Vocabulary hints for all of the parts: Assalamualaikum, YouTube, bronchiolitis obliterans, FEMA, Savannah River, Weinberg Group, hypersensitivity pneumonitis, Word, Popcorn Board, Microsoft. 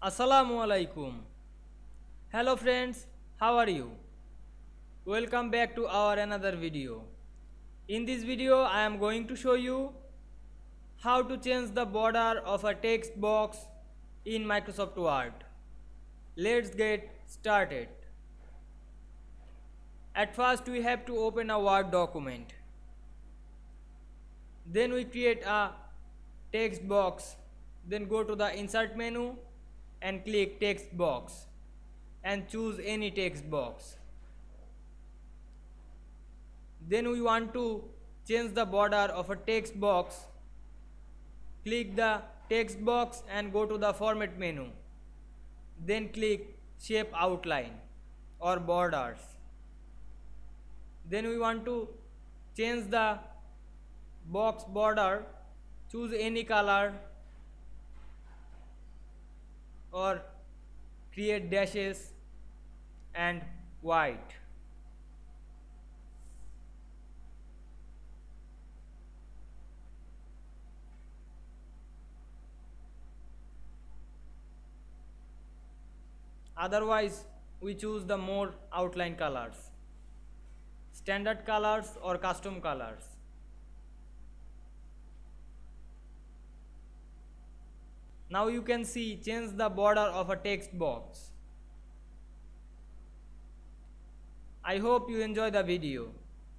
Assalamualaikum. Hello friends, how are you? Welcome back to our another video. In this video I am going to show you how to change the border of a text box in Microsoft Word. Let's get started. At first we have to open a Word document. Then we create a text box. Then go to the insert menu and click text box and choose any text box. Then we want to change the border of a text box. Click the text box and go to the format menu. Then click shape outline or borders. Then we want to change the box border. Choose any color or create dashes and white. Otherwise we choose the more outline colors, standard colors or custom colors. Now you can see change the border of a text box. I hope you enjoy the video.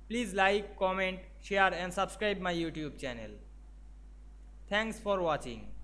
Please like, comment, share and subscribe my YouTube channel. Thanks for watching.